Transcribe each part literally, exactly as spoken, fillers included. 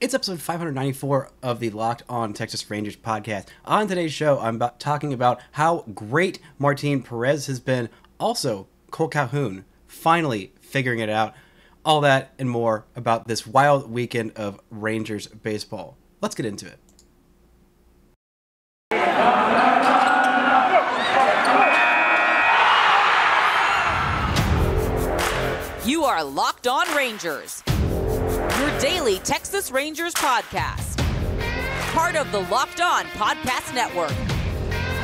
It's episode five ninety-four of the Locked On Texas Rangers podcast. On today's show, I'm about talking about how great Martin Perez has been. Also, Kole Calhoun finally figuring it out. All that and more about this wild weekend of Rangers baseball. Let's get into it. You are Locked On Rangers. Your daily Texas Rangers podcast. Part of the Locked On Podcast Network.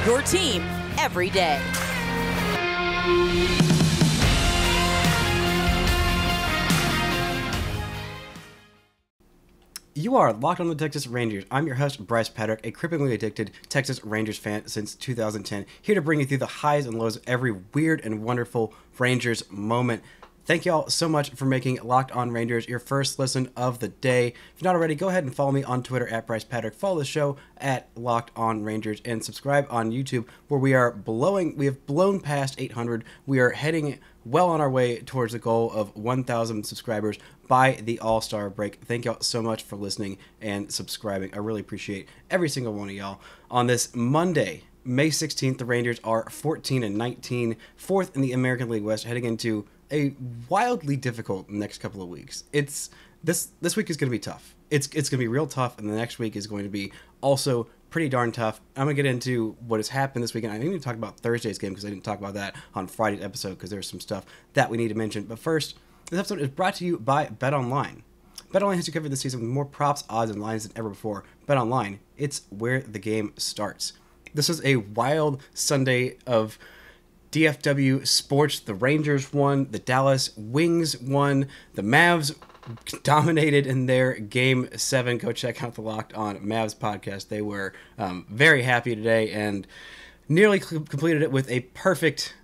Your team every day. You are Locked On the Texas Rangers. I'm your host, Bryce Patrick, a cripplingly addicted Texas Rangers fan since two thousand ten, here to bring you through the highs and lows of every weird and wonderful Rangers moment. Thank you all so much for making Locked On Rangers your first listen of the day. If you're not already, go ahead and follow me on Twitter at Bryce Patrick. Follow the show at Locked On Rangers and subscribe on YouTube, where we are blowing. We have blown past eight hundred. We are heading well on our way towards the goal of one thousand subscribers by the All-Star break. Thank y'all so much for listening and subscribing. I really appreciate every single one of y'all on this Monday. May sixteenth, the Rangers are fourteen and nineteen, fourth in the American League West, heading into a wildly difficult next couple of weeks. It's this this week is going to be tough. It's it's going to be real tough, and the next week is going to be also pretty darn tough. I'm going to get into what has happened this weekend. I need to talk about Thursday's game because I didn't talk about that on Friday's episode because there's some stuff that we need to mention. But first, this episode is brought to you by BetOnline. BetOnline has you covered this season with more props, odds, and lines than ever before. BetOnline, it's where the game starts. This is a wild Sunday of D F W sports. The Rangers won, the Dallas Wings won, the Mavs dominated in their Game seven. Go check out the Locked On Mavs podcast. They were um, very happy today and nearly c- completed it with a perfect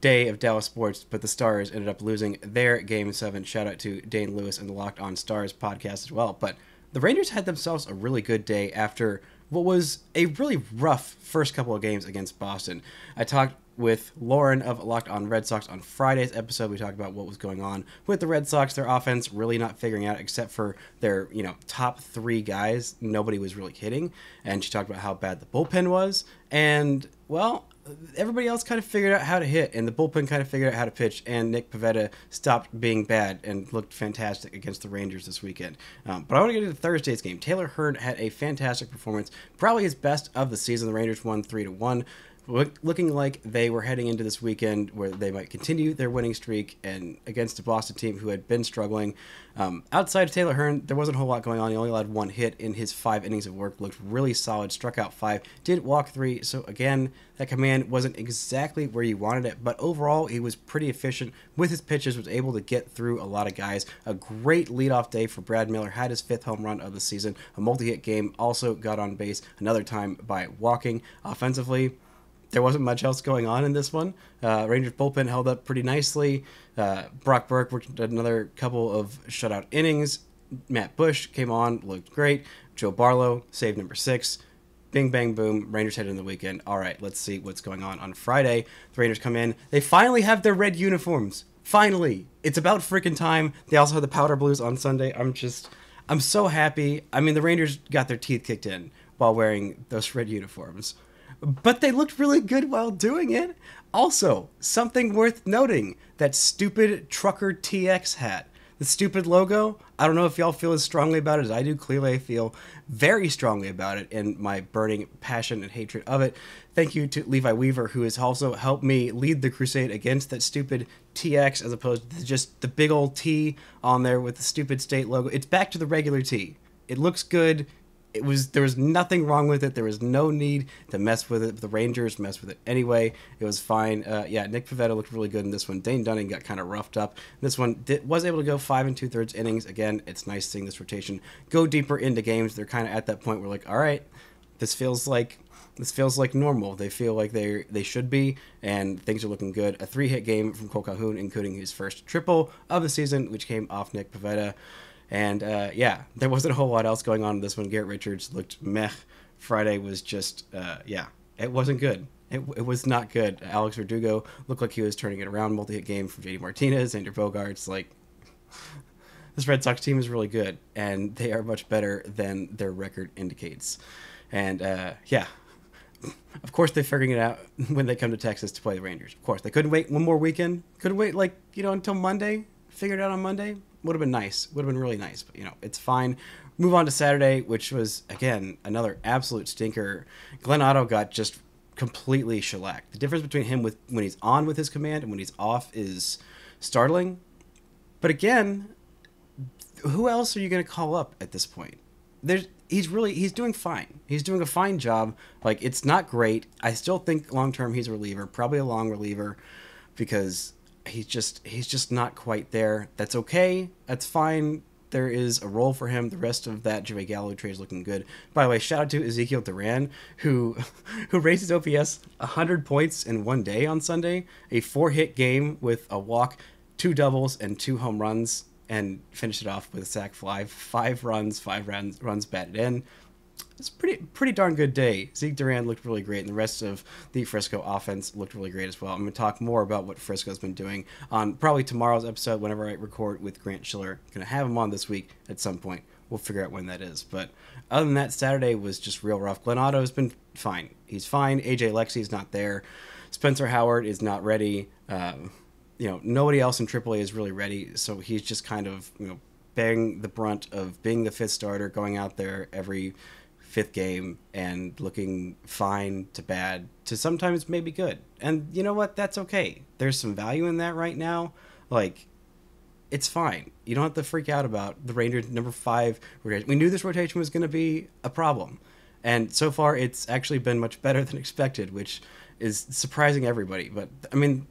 day of Dallas sports, but the Stars ended up losing their Game seven. Shout out to Dane Lewis and the Locked On Stars podcast as well. But the Rangers had themselves a really good day after what was a really rough first couple of games against Boston. I talked with Lauren of Locked On Red Sox on Friday's episode. We talked about what was going on with the Red Sox, their offense really not figuring out except for their, you know, top three guys. Nobody was really hitting. And she talked about how bad the bullpen was. And, well, everybody else kind of figured out how to hit, and the bullpen kind of figured out how to pitch, and Nick Pivetta stopped being bad and looked fantastic against the Rangers this weekend. Um, but I want to get into Thursday's game. Taylor Heard had a fantastic performance, probably his best of the season. The Rangers won three to one. Looking like they were heading into this weekend where they might continue their winning streak and against a Boston team who had been struggling. Um, outside of Taylor Hearn, there wasn't a whole lot going on. He only allowed one hit in his five innings of work, looked really solid, struck out five, did walk three. So again, that command wasn't exactly where you wanted it, but overall he was pretty efficient with his pitches, was able to get through a lot of guys. A great leadoff day for Brad Miller, had his fifth home run of the season, a multi-hit game, also got on base another time by walking. Offensively, there wasn't much else going on in this one. Uh, Rangers bullpen held up pretty nicely. Uh, Brock Burke worked another couple of shutout innings. Matt Bush came on, looked great. Joe Barlow, save number six. Bing, bang, boom. Rangers head into the weekend. All right, let's see what's going on on Friday. The Rangers come in. They finally have their red uniforms. Finally. It's about freaking time. They also had the powder blues on Sunday. I'm just, I'm so happy. I mean, the Rangers got their teeth kicked in while wearing those red uniforms. But they looked really good while doing it. Also, something worth noting, that stupid Trucker T X hat. The stupid logo, I don't know if y'all feel as strongly about it as I do. Clearly I feel very strongly about it in my burning passion and hatred of it. Thank you to Levi Weaver, who has also helped me lead the crusade against that stupid T X as opposed to just the big old T on there with the stupid state logo. It's back to the regular T. It looks good. It was, there was nothing wrong with it. There was no need to mess with it. The Rangers messed with it anyway. It was fine. Uh, yeah, Nick Pivetta looked really good in this one. Dane Dunning got kind of roughed up. This one did, was able to go five and two-thirds innings. Again, it's nice seeing this rotation go deeper into games. They're kind of at that point where, like, all right, this feels like this feels like normal. They feel like they they should be, and things are looking good. A three-hit game from Kole Calhoun, including his first triple of the season, which came off Nick Pivetta. And, uh, yeah, there wasn't a whole lot else going on in this one. Garrett Richards looked meh. Friday was just, uh, yeah, it wasn't good. It, it was not good. Alex Verdugo looked like he was turning it around. Multi-hit game from J D Martinez, Andrew Bogarts, like, this Red Sox team is really good, and they are much better than their record indicates. And uh, yeah, of course they're figuring it out when they come to Texas to play the Rangers. Of course, they couldn't wait one more weekend. Couldn't wait, like, you know, until Monday. Figure it out on Monday. Would have been nice. Would have been really nice. But, you know, it's fine. Move on to Saturday, which was, again, another absolute stinker. Glenn Otto got just completely shellacked. The difference between him with when he's on with his command and when he's off is startling. But again, who else are you going to call up at this point? There's he's really he's doing fine. He's doing a fine job. Like, it's not great. I still think long term he's a reliever, probably a long reliever, because he's just he's just not quite there. That's okay. That's fine. There is a role for him. The rest of that Joey Gallo trade is looking good. By the way, shout out to Ezekiel Duran, who who raised his O P S one hundred points in one day on Sunday. A four-hit game with a walk, two doubles, and two home runs, and finished it off with a sac fly. Five runs, five runs, runs batted in. It's pretty pretty darn good day. Zeke Duran looked really great, and the rest of the Frisco offense looked really great as well. I'm going to talk more about what Frisco's been doing on probably tomorrow's episode whenever I record with Grant Schiller. Going to have him on this week at some point. We'll figure out when that is. But other than that, Saturday was just real rough. Glenn Otto's been fine. He's fine. A J Lexi's not there. Spencer Howard is not ready. Um, you know, nobody else in triple A is really ready, so he's just kind of, you know, bearing the brunt of being the fifth starter, going out there every fifth game and looking fine to bad to sometimes maybe good. And you know what? That's okay. There's some value in that right now. Like, it's fine. You don't have to freak out about the Rangers number five rotation. We knew this rotation was going to be a problem, and so far it's actually been much better than expected, which is surprising everybody. But I mean,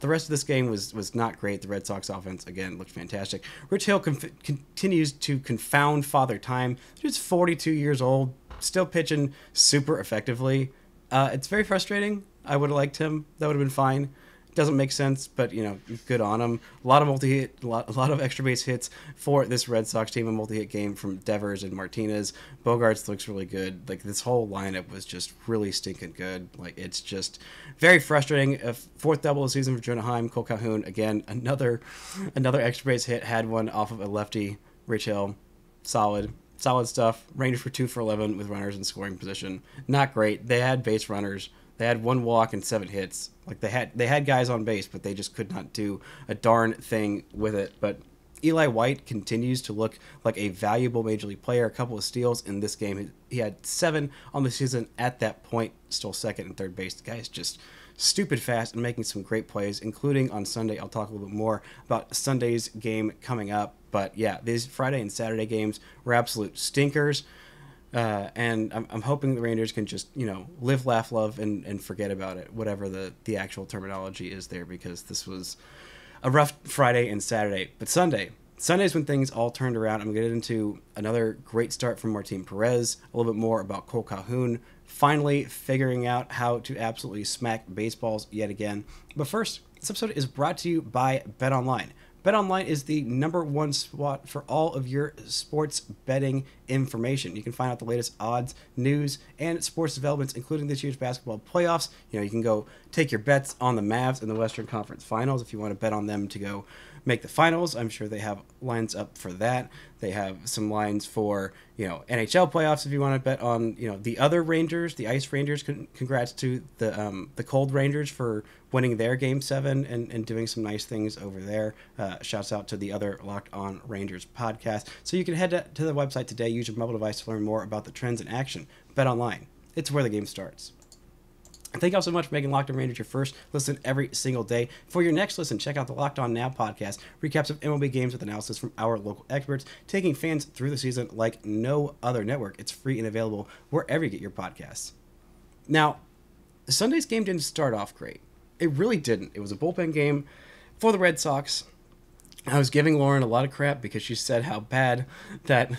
the rest of this game was was not great. The Red Sox offense, again, looked fantastic. Rich Hill conf- continues to confound Father Time. He's forty-two years old, still pitching super effectively. Uh, it's very frustrating. I would have liked him. That would have been fine. Doesn't make sense, but, you know, good on him. A lot of multi-hit, a lot, a lot of extra base hits for this Red Sox team. A multi-hit game from Devers and Martinez. Bogarts looks really good. Like, this whole lineup was just really stinking good. Like, it's just very frustrating. A fourth double of the season for Jonah Heim. Kole Calhoun, again, another another extra base hit. Had one off of a lefty. Rich Hill, solid. Solid stuff. Rangers were two for eleven with runners in scoring position. Not great. They had base runners. They had one walk and seven hits. Like, they had they had guys on base, but they just could not do a darn thing with it. But Eli White continues to look like a valuable major league player. A couple of steals in this game. He had seven on the season at that point. Still second and third base. The guy is just stupid fast and making some great plays, including on Sunday. I'll talk a little bit more about Sunday's game coming up. But yeah, these Friday and Saturday games were absolute stinkers. Uh, and I'm, I'm hoping the Rangers can just, you know, live, laugh, love, and, and forget about it, whatever the, the actual terminology is there, because this was a rough Friday and Saturday. But Sunday, Sunday's when things all turned around. I'm going to get into another great start from Martin Perez, a little bit more about Kole Calhoun finally figuring out how to absolutely smack baseballs yet again. But first, this episode is brought to you by BetOnline. BetOnline is the number one spot for all of your sports betting information. You can find out the latest odds, news, and sports developments, including this year's basketball playoffs. You know, you can go take your bets on the Mavs in the Western Conference Finals if you want to bet on them to go make the finals. I'm sure they have lines up for that. They have some lines for, you know, N H L playoffs if you want to bet on, you know, the other Rangers, the Ice Rangers. Congrats to the um, the Cold Rangers for winning their Game seven and, and doing some nice things over there. Uh, shouts out to the other Locked On Rangers podcast. So you can head to, to the website today. Use your mobile device to learn more about the trends in action. Bet Online. It's where the game starts. Thank y'all so much for making Locked On Rangers your first listen every single day. For your next listen, check out the Locked On Now podcast. Recaps of M L B games with analysis from our local experts, taking fans through the season like no other network. It's free and available wherever you get your podcasts. Now, Sunday's game didn't start off great. It really didn't. It was a bullpen game for the Red Sox. I was giving Lauren a lot of crap because she said how bad that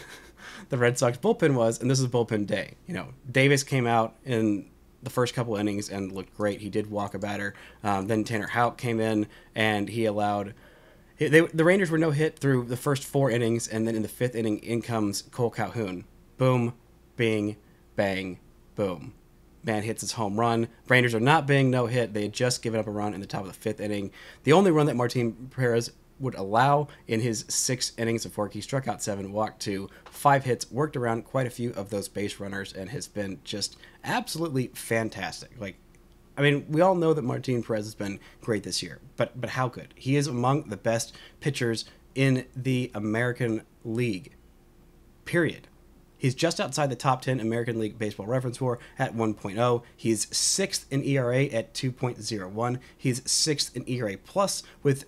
the Red Sox bullpen was, and this is bullpen day. You know, Davis came out in the first couple innings and looked great. He did walk a batter. Um, then Tanner Houck came in and he allowed they, the Rangers were no hit through the first four innings. And then in the fifth inning, in comes Kole Calhoun. Boom, bing, bang, boom. Man hits his home run. Rangers are not being no hit. They had just given up a run in the top of the fifth inning. The only run that Martin Perez would allow in his six innings of work. He struck out seven, walked two, five hits, worked around quite a few of those base runners, and has been just absolutely fantastic. Like, I mean, we all know that Martin Perez has been great this year, but but how good? He is among the best pitchers in the American League, period. He's just outside the top ten American League Baseball Reference W A R at one point oh. He's sixth in E R A at two point oh one. He's sixth in E R A plus with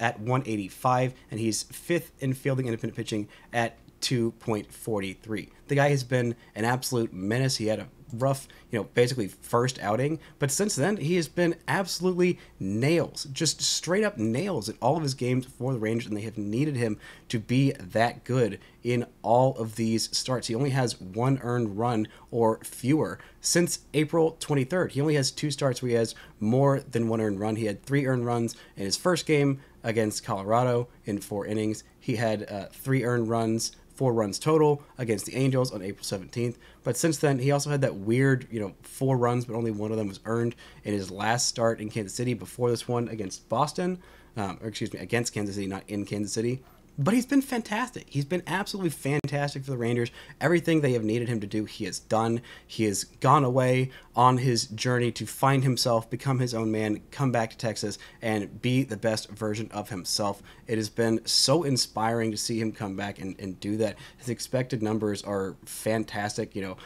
at one eighty-five, and he's fifth in fielding independent pitching at two point four three. The guy has been an absolute menace. He had a rough, you know, basically first outing, but since then he has been absolutely nails, just straight up nails at all of his games for the Rangers, and they have needed him to be that good in all of these starts. He only has one earned run or fewer since April twenty-third. He only has two starts where he has more than one earned run. He had three earned runs in his first game against Colorado in four innings. He had uh, three earned runs, four runs total against the Angels on April seventeenth. But since then, he also had that weird, you know, four runs, but only one of them was earned in his last start in Kansas City before this one against Boston, um, or excuse me, against Kansas City, not in Kansas City. But he's been fantastic. He's been absolutely fantastic for the Rangers. Everything they have needed him to do, he has done. He has gone away on his journey to find himself, become his own man, come back to Texas, and be the best version of himself. It has been so inspiring to see him come back and, and do that. His expected numbers are fantastic. You know,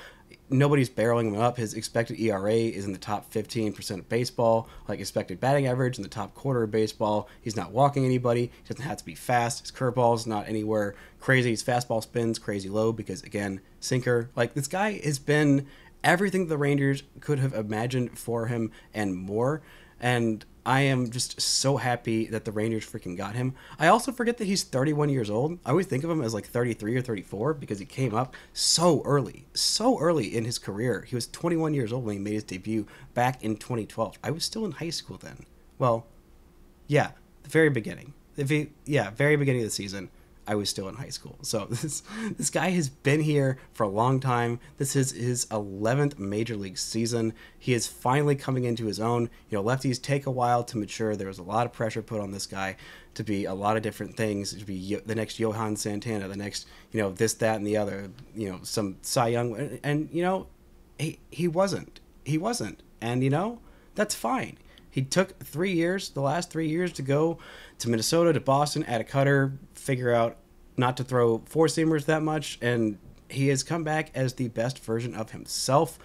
nobody's barreling him up. His expected E R A is in the top fifteen percent of baseball, like expected batting average in the top quarter of baseball. He's not walking anybody. He doesn't have to be fast. His curveball is not anywhere crazy. His fastball spins crazy low because, again, sinker. Like, this guy has been everything the Rangers could have imagined for him and more. And I am just so happy that the Rangers freaking got him. I also forget that he's thirty-one years old. I always think of him as like thirty-three or thirty-four because he came up so early, so early in his career. He was twenty-one years old when he made his debut back in twenty twelve. I was still in high school then. Well, yeah, the very beginning. If he, yeah, very beginning of the season, I was still in high school. So this this guy has been here for a long time. This is his eleventh major league season. He is finally coming into his own. You know, lefties take a while to mature. There was a lot of pressure put on this guy to be a lot of different things, to be the next Johan Santana, the next, you know, this, that, and the other, you know, some Cy Young. And, and you know, he, he wasn't. He wasn't. And, you know, that's fine. He took three years, the last three years, to go to Minnesota, to Boston, add a cutter, figure out not to throw four-seamers that much, and he has come back as the best version of himself.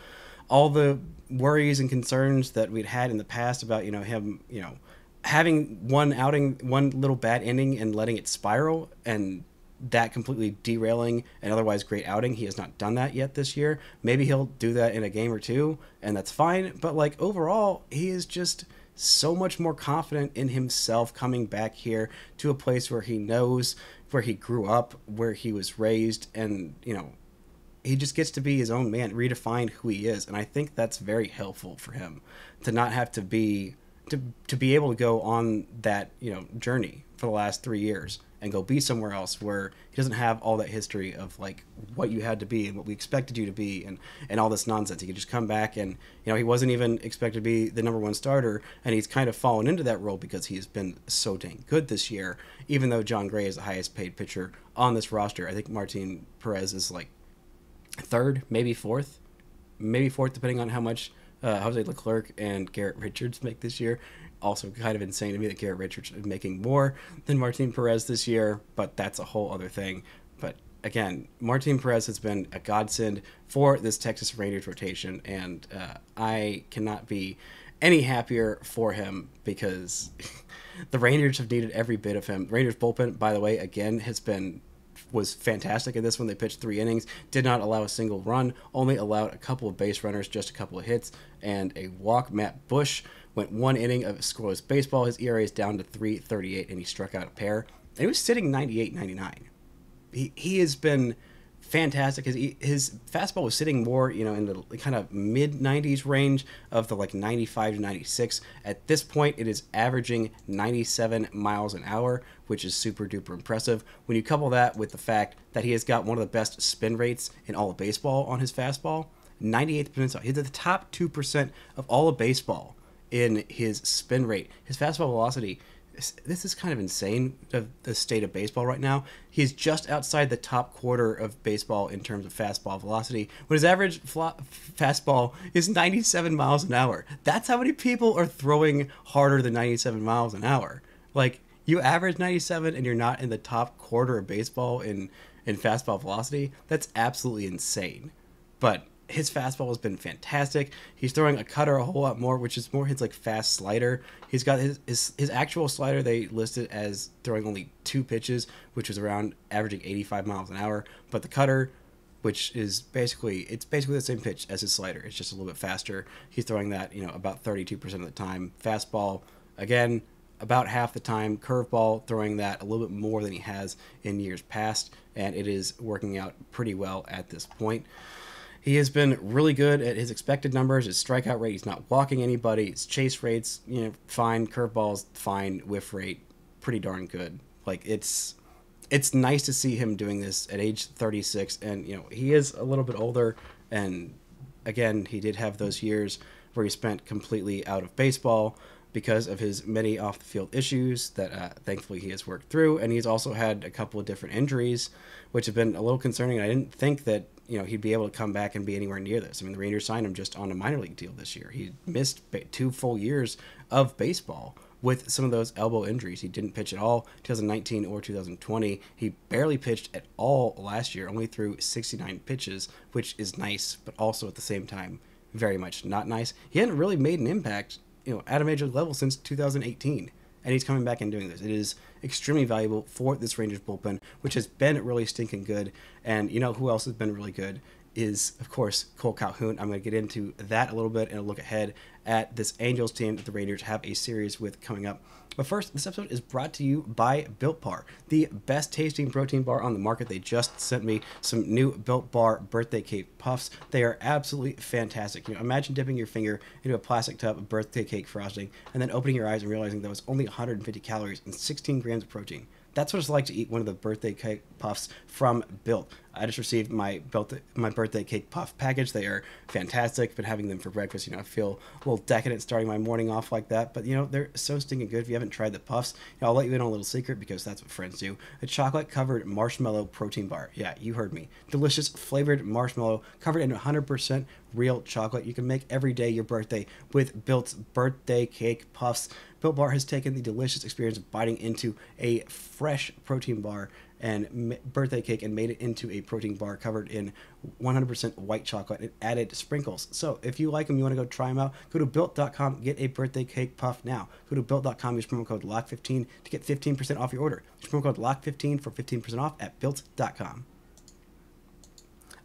All the worries and concerns that we'd had in the past about, you know, him, you know, having one outing, one little bad inning and letting it spiral and that completely derailing an otherwise great outing. He has not done that yet this year. Maybe he'll do that in a game or two, and that's fine. But, like, overall, he is just so much more confident in himself coming back here to a place where he knows, where he grew up, where he was raised, and, you know, he just gets to be his own man, redefine who he is. And I think that's very helpful for him to not have to be, to, to be able to go on that, you know, journey for the last three years and go be somewhere else where he doesn't have all that history of, like, what you had to be and what we expected you to be and, and all this nonsense. He could just come back and, you know, he wasn't even expected to be the number one starter, and he's kind of fallen into that role because he has been so dang good this year, even though John Gray is the highest paid pitcher on this roster. I think Martin Perez is, like, third, maybe fourth, maybe fourth, depending on how much uh, Jose Leclerc and Garrett Richards make this year. Also kind of insane to me that Garrett Richards is making more than Martin Perez this year, but that's a whole other thing. But again, Martin Perez has been a godsend for this Texas Rangers rotation, and uh, I cannot be any happier for him because the Rangers have needed every bit of him. Rangers bullpen, by the way, again, has been was fantastic in this one. They pitched three innings, did not allow a single run, only allowed a couple of base runners, just a couple of hits, and a walk. Matt Bush went one inning of scoreless baseball. His E R A is down to three thirty-eight, and he struck out a pair. And he was sitting ninety-eight ninety-nine. He he has been fantastic. His, his fastball was sitting more, you know, in the kind of mid nineties range of the, like, ninety-five to ninety-six. At this point, it is averaging ninety-seven miles an hour, which is super duper impressive. When you couple that with the fact that he has got one of the best spin rates in all of baseball on his fastball, ninety-eighth percentile. He's at the top two percent of all of baseball in his spin rate. His fastball velocity this, this is kind of insane, the, the state of baseball right now. He's just outside the top quarter of baseball in terms of fastball velocity, when his average fla- fastball is ninety-seven miles an hour. That's how many people are throwing harder than ninety-seven miles an hour. Like, you average ninety-seven and you're not in the top quarter of baseball in, in fastball velocity. That's absolutely insane. But his fastball has been fantastic. He's throwing a cutter a whole lot more, which is more his like fast slider. He's got his, his his actual slider they listed as throwing only two pitches, which is around averaging eighty-five miles an hour. But the cutter, which is basically it's basically the same pitch as his slider. It's just a little bit faster. He's throwing that, you know, about thirty-two percent of the time. Fastball, again, about half the time. Curveball, throwing that a little bit more than he has in years past, and it is working out pretty well at this point. He has been really good at his expected numbers, his strikeout rate. He's not walking anybody. His chase rate's, you know, fine. Curveballs, fine. Whiff rate, pretty darn good. Like, it's it's nice to see him doing this at age thirty-six. And, you know, he is a little bit older. And, again, he did have those years where he spent completely out of baseball because of his many off-the-field issues that uh, thankfully he has worked through. And he's also had a couple of different injuries, which have been a little concerning. I didn't think that, you know, he'd be able to come back and be anywhere near this. I mean, the Rangers signed him just on a minor league deal this year. He missed two full years of baseball with some of those elbow injuries. He didn't pitch at all twenty nineteen or twenty twenty. He barely pitched at all last year, only threw sixty-nine pitches, which is nice, but also at the same time, very much not nice. He hadn't really made an impact, you know, at a major level since two thousand eighteen. And he's coming back and doing this. It is extremely valuable for this Rangers bullpen, which has been really stinking good. And you know who else has been really good is, of course, Kole Calhoun. I'm going to get into that a little bit and a look ahead at this Angels team that the Rangers have a series with coming up. But first, this episode is brought to you by Built Bar, the best tasting protein bar on the market. They just sent me some new Built Bar birthday cake puffs. They are absolutely fantastic. You know, imagine dipping your finger into a plastic tub of birthday cake frosting and then opening your eyes and realizing that was only one hundred fifty calories and sixteen grams of protein. That's what it's like to eat one of the birthday cake puffs from Built. I just received my Built, my birthday cake puff package. They are fantastic. Been having them for breakfast. You know, I feel a little decadent starting my morning off like that. But, you know, they're so stinking good. If you haven't tried the puffs, you know, I'll let you in on a little secret because that's what friends do. A chocolate-covered marshmallow protein bar. Yeah, you heard me. Delicious flavored marshmallow covered in one hundred percent real chocolate. You can make every day your birthday with Built's birthday cake puffs. Built Bar has taken the delicious experience of biting into a fresh protein bar and birthday cake and made it into a protein bar covered in one hundred percent white chocolate and added sprinkles. So if you like them, you want to go try them out, go to built dot com, get a birthday cake puff now. Go to built dot com, use promo code lock fifteen to get fifteen percent off your order. Use promo code lock fifteen for fifteen percent off at built dot com.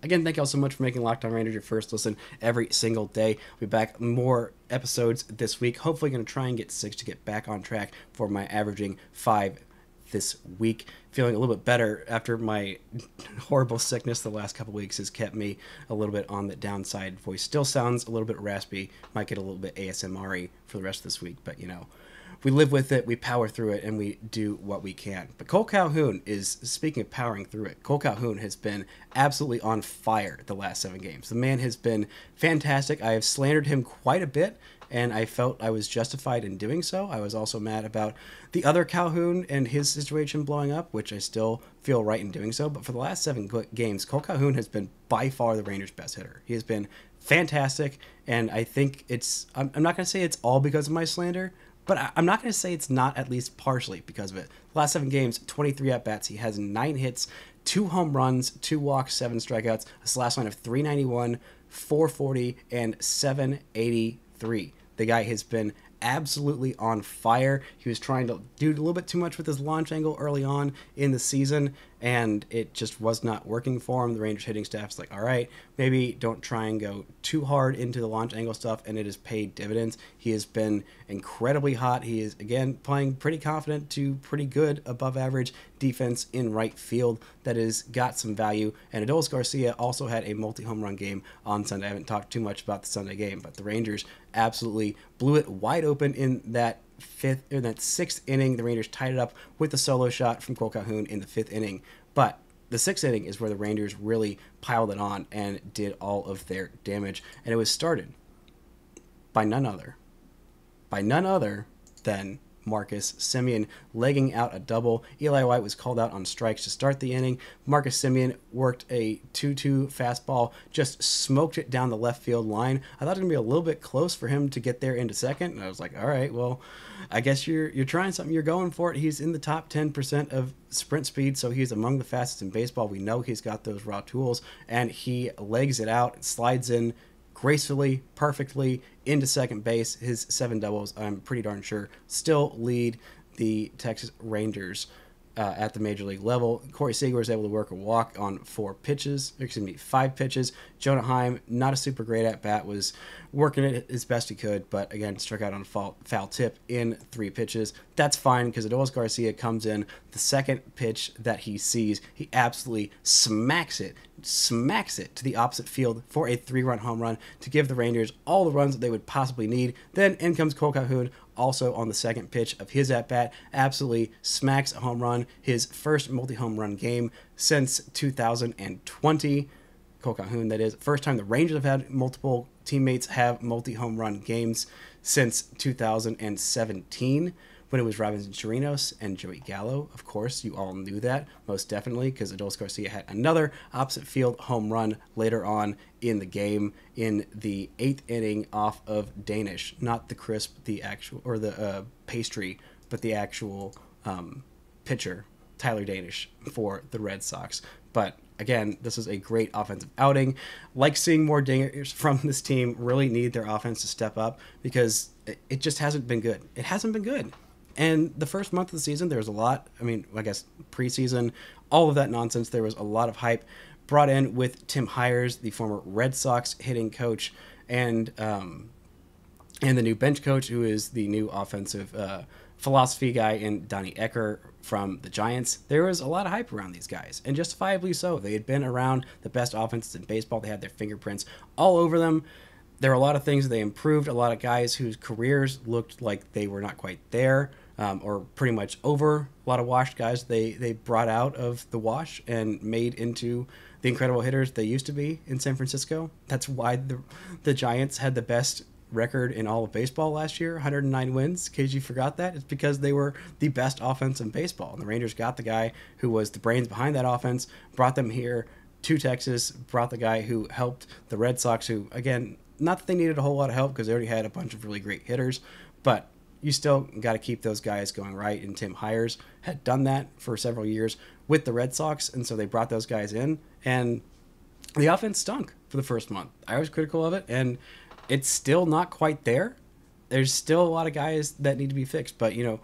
Again, thank you all so much for making Locked On Rangers your first listen every single day. I'll be back more episodes this week. Hopefully going to try and get six to get back on track for my averaging five this week. Feeling a little bit better after my horrible sickness the last couple weeks has kept me a little bit on the downside. Voice still sounds a little bit raspy. Might get a little bit A S M R-y for the rest of this week, but you know, we live with it, we power through it, and we do what we can. But Kole Calhoun is, speaking of powering through it, Kole Calhoun has been absolutely on fire the last seven games. The man has been fantastic. I have slandered him quite a bit, and I felt I was justified in doing so. I was also mad about the other Calhoun and his situation blowing up, which I still feel right in doing so. But for the last seven games, Kole Calhoun has been by far the Rangers' best hitter. He has been fantastic, and I think it's, I'm, I'm not going to say it's all because of my slander, but I, I'm not going to say it's not at least partially because of it. The last seven games, twenty-three at-bats, he has nine hits, two home runs, two walks, seven strikeouts, a slash line of three ninety-one, four forty, and seven eighty-three. The guy has been absolutely on fire. He was trying to do a little bit too much with his launch angle early on in the season, and it just was not working for him. The Rangers hitting staff's like, all right, maybe don't try and go too hard into the launch angle stuff, and it has paid dividends. He has been incredibly hot. He is, again, playing pretty confident to pretty good above average defense in right field that has got some value, and Adolis Garcia also had a multi-home run game on Sunday. I haven't talked too much about the Sunday game, but the Rangers absolutely blew it wide open in that fifth in that sixth inning. The Rangers tied it up with a solo shot from Kole Calhoun in the fifth inning. But the sixth inning is where the Rangers really piled it on and did all of their damage. And it was started by none other, by none other than Marcus Semien, legging out a double. Eli White was called out on strikes to start the inning. Marcus Semien worked a two two fastball, just smoked it down the left field line. I thought it was going to be a little bit close for him to get there into second, and I was like, all right, well, I guess you're you're trying something. You're going for it. He's in the top ten percent of sprint speed, so he's among the fastest in baseball. We know he's got those raw tools, and he legs it out, slides in gracefully, perfectly into second base. His seven doubles, I'm pretty darn sure, still lead the Texas Rangers uh, at the major league level. Corey Seager was able to work a walk on four pitches, excuse me, five pitches. Jonah Heim, not a super great at bat, was working it as best he could, but again, struck out on a foul, foul tip in three pitches. That's fine because Adolis Garcia comes in. The second pitch that he sees, he absolutely smacks it. smacks it to the opposite field for a three-run home run to give the Rangers all the runs that they would possibly need. Then in comes Kole Calhoun, also on the second pitch of his at-bat, absolutely smacks a home run, his first multi-home run game since two thousand twenty. Kole Calhoun, that is. First time the Rangers have had multiple teammates have multi-home run games since two thousand seventeen. When it was Robinson Chirinos and Joey Gallo. Of course, you all knew that, most definitely, because Adolis Garcia had another opposite field home run later on in the game in the eighth inning off of Danish. Not the crisp, the actual, or the uh, pastry, but the actual um, pitcher, Tyler Danish, for the Red Sox. But again, this is a great offensive outing. Like seeing more dingers from this team. Really need their offense to step up because it just hasn't been good. It hasn't been good. And the first month of the season, there was a lot, I mean, I guess preseason, all of that nonsense. There was a lot of hype brought in with Tim Hyers, the former Red Sox hitting coach, and um, and the new bench coach, who is the new offensive uh, philosophy guy in Donnie Ecker from the Giants. There was a lot of hype around these guys, and justifiably so. They had been around the best offenses in baseball. They had their fingerprints all over them. There were a lot of things they improved, a lot of guys whose careers looked like they were not quite there, um, or pretty much over. A lot of washed guys they, they brought out of the wash and made into the incredible hitters they used to be in San Francisco. That's why the, the Giants had the best record in all of baseball last year, one hundred nine wins, in case you forgot that. It's because they were the best offense in baseball. And the Rangers got the guy who was the brains behind that offense, brought them here to Texas, brought the guy who helped the Red Sox, who, again, not that they needed a whole lot of help because they already had a bunch of really great hitters, but you still got to keep those guys going right, and Tim Hyers had done that for several years with the Red Sox, and so they brought those guys in, and the offense stunk for the first month. I was critical of it, and it's still not quite there. There's still a lot of guys that need to be fixed, but, you know,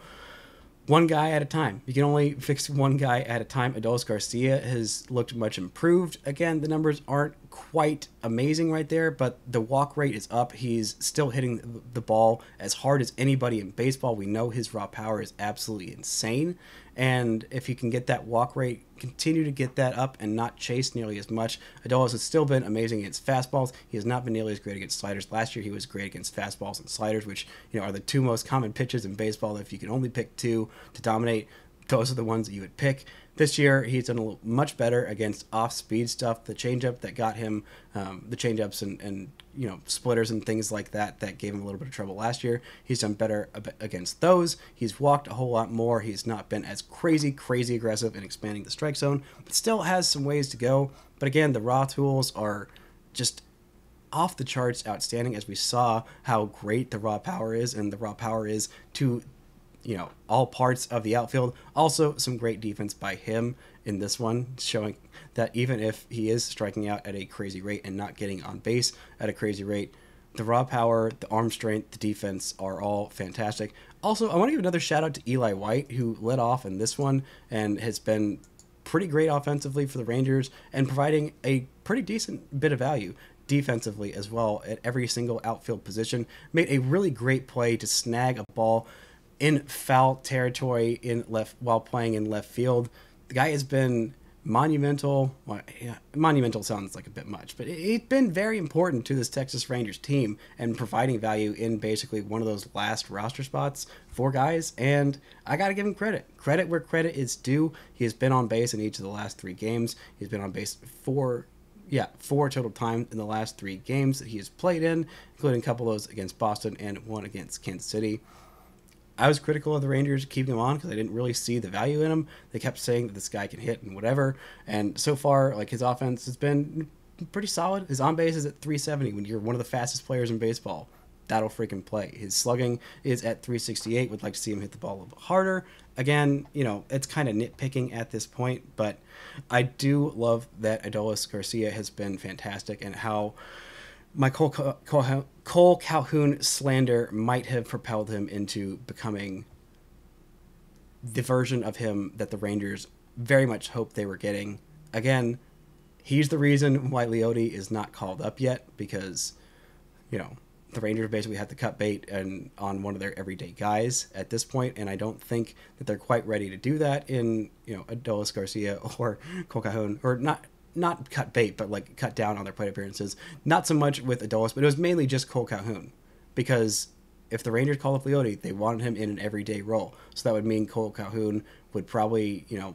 one guy at a time. You can only fix one guy at a time. Adolis Garcia has looked much improved. Again, the numbers aren't quite amazing right there, but the walk rate is up. He's still hitting the ball as hard as anybody in baseball. We know his raw power is absolutely insane. And if he can get that walk rate, continue to get that up and not chase nearly as much. Adolis has still been amazing against fastballs. He has not been nearly as great against sliders. Last year, he was great against fastballs and sliders, which, you know, are the two most common pitches in baseball. If you can only pick two to dominate, those are the ones that you would pick. This year, he's done a little, much better against off-speed stuff. The changeup that got him, um, the changeups and, and you know splitters and things like that that gave him a little bit of trouble last year. He's done better against those. He's walked a whole lot more. He's not been as crazy, crazy aggressive in expanding the strike zone, but still has some ways to go. But again, the raw tools are just off the charts outstanding, as we saw how great the raw power is, and the raw power is to you know, all parts of the outfield. Also, some great defense by him in this one, showing that even if he is striking out at a crazy rate and not getting on base at a crazy rate, the raw power, the arm strength, the defense are all fantastic. Also, I want to give another shout out to Eli White, who led off in this one and has been pretty great offensively for the Rangers and providing a pretty decent bit of value defensively as well at every single outfield position. Made a really great play to snag a ball in foul territory in left while playing in left field. The guy has been monumental. Well, yeah, monumental sounds like a bit much, but he's been very important to this Texas Rangers team and providing value in basically one of those last roster spots for guys. And I got to give him credit. Credit where credit is due. He has been on base in each of the last three games. He's been on base four Yeah, four total times in the last three games that he has played in, including a couple of those against Boston and one against Kansas City. I was critical of the Rangers keeping him on because I didn't really see the value in him. They kept saying that this guy can hit and whatever. And so far, like, his offense has been pretty solid. His on-base is at three seventy when you're one of the fastest players in baseball. That'll freaking play. His slugging is at three sixty-eight. Would like to see him hit the ball a little bit harder. Again, you know, it's kind of nitpicking at this point, but I do love that Adolis Garcia has been fantastic and how my Kole, Kole, Kole Calhoun slander might have propelled him into becoming the version of him that the Rangers very much hoped they were getting. Again, he's the reason why Leote is not called up yet because, you know, the Rangers basically have to cut bait and on one of their everyday guys at this point, and I don't think that they're quite ready to do that in, you know, Adolis Garcia or Kole Calhoun, or not not cut bait, but like cut down on their plate appearances. Not so much with Adolis, but it was mainly just Kole Calhoun, because if the Rangers called up Leote, they wanted him in an everyday role, so that would mean Kole Calhoun would probably, you know,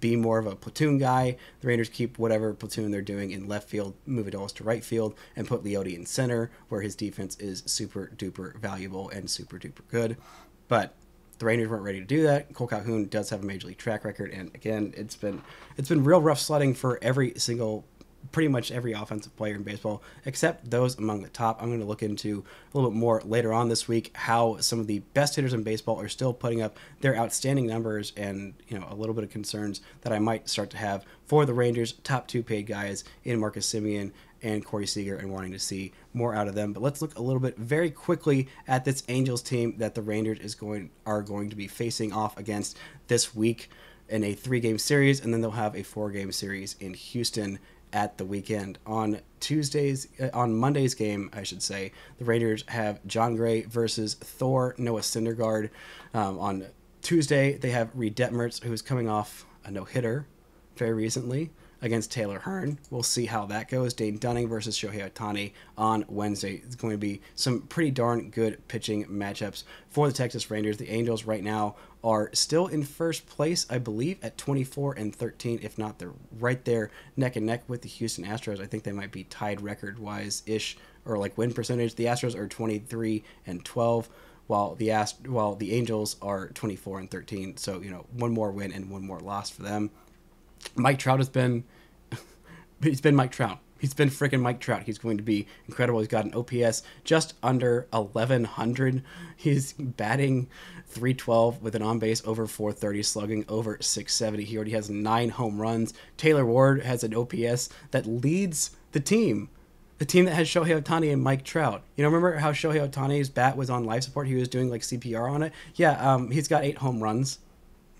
be more of a platoon guy. The Rangers keep whatever platoon they're doing in left field, move Adolis to right field, and put Leote in center, where his defense is super duper valuable and super duper good. But the Rangers weren't ready to do that. Kole Calhoun does have a major league track record, and again, it's been it's been real rough sledding for every single, pretty much every offensive player in baseball, except those among the top. I'm going to look into a little bit more later on this week how some of the best hitters in baseball are still putting up their outstanding numbers, and, you know, a little bit of concerns that I might start to have for the Rangers' top two paid guys in Marcus Semien and Corey Seager, and wanting to see more out of them. But let's look a little bit very quickly at this Angels team that the Rangers is going are going to be facing off against this week in a three-game series, and then they'll have a four-game series in Houston at the weekend. On Tuesday's, uh, on Monday's game, I should say, the Rangers have John Gray versus Thor Noah Syndergaard. Um, on Tuesday, they have Reed Detmers, who is coming off a no-hitter very recently against Taylor Heard. We'll see how that goes. Dane Dunning versus Shohei Ohtani on Wednesday. It's going to be some pretty darn good pitching matchups for the Texas Rangers. The Angels right now are still in first place, I believe, at twenty-four and thirteen. If not, they're right there neck and neck with the Houston Astros. I think they might be tied record-wise-ish, or like win percentage. The Astros are twenty-three and twelve. While the Ast- while the Angels are twenty-four and thirteen. So, you know, one more win and one more loss for them. Mike Trout has been, he's been Mike Trout. He's been freaking Mike Trout. He's going to be incredible. He's got an O P S just under eleven hundred. He's batting three twelve with an on-base over four thirty, slugging over six seventy. He already has nine home runs. Taylor Ward has an O P S that leads the team. The team that has Shohei Ohtani and Mike Trout. You know, remember how Shohei Ohtani's bat was on life support? He was doing, like, C P R on it? Yeah, um, he's got eight home runs.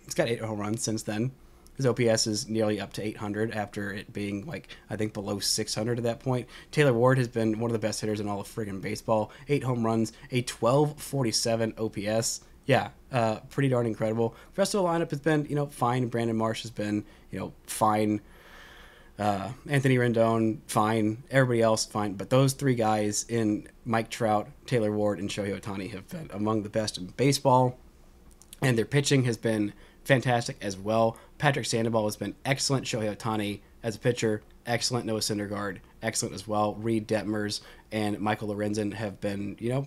He's got eight home runs since then. His O P S is nearly up to eight hundred after it being, like, I think below six hundred at that point. Taylor Ward has been one of the best hitters in all of friggin' baseball. Eight home runs, a twelve forty-seven O P S. Yeah, uh, pretty darn incredible. The rest of the lineup has been, you know, fine. Brandon Marsh has been, you know, fine. Uh, Anthony Rendon, fine. Everybody else, fine. But those three guys in Mike Trout, Taylor Ward, and Shohei Ohtani have been among the best in baseball. And their pitching has been fantastic as well. Patrick Sandoval has been excellent. Shohei Ohtani as a pitcher, excellent. Noah Syndergaard, excellent as well. Reed Detmers and Michael Lorenzen have been, you know,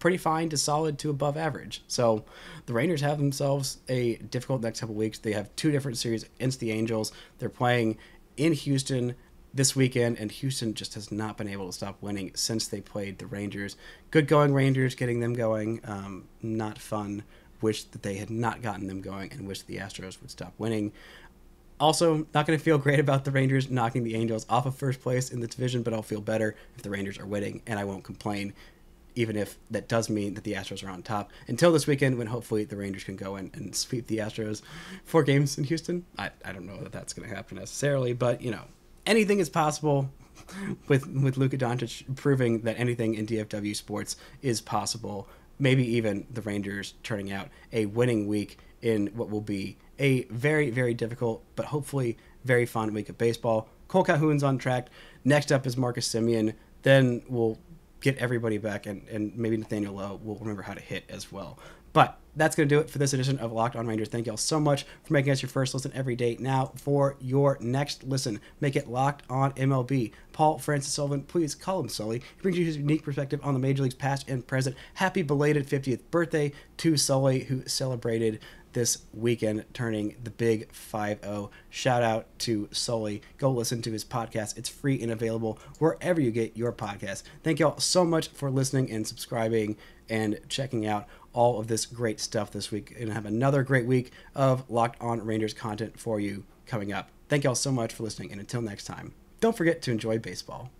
pretty fine to solid to above average. So the Rangers have themselves a difficult next couple weeks. They have two different series against the Angels. They're playing in Houston this weekend, and Houston just has not been able to stop winning since they played the Rangers. Good going, Rangers, getting them going. Um, not fun. Wish that they had not gotten them going, and wish the Astros would stop winning. Also, not going to feel great about the Rangers knocking the Angels off of first place in the division, but I'll feel better if the Rangers are winning, and I won't complain, even if that does mean that the Astros are on top. Until this weekend, when hopefully the Rangers can go in and sweep the Astros four games in Houston. I, I don't know that that's going to happen necessarily, but, you know, anything is possible with, with Luka Doncic proving that anything in D F W sports is possible. Maybe even the Rangers turning out a winning week in what will be a very, very difficult, but hopefully very fun week of baseball. Kole Calhoun's on track. Next up is Marcus Semien. Then we'll get everybody back, and, and maybe Nathaniel Lowe will remember how to hit as well. But that's going to do it for this edition of Locked On Rangers. Thank you all so much for making us your first listen every day. Now for your next listen, make it Locked On M L B. Paul Francis Sullivan, please call him Sully. He brings you his unique perspective on the major leagues past and present. Happy belated fiftieth birthday to Sully, who celebrated this weekend, turning the big five oh. Shout out to Sully. Go listen to his podcast. It's free and available wherever you get your podcast. Thank you all so much for listening and subscribing and checking out all of this great stuff this week, and have another great week of Locked On Rangers content for you coming up. Thank y'all so much for listening, and until next time, don't forget to enjoy baseball.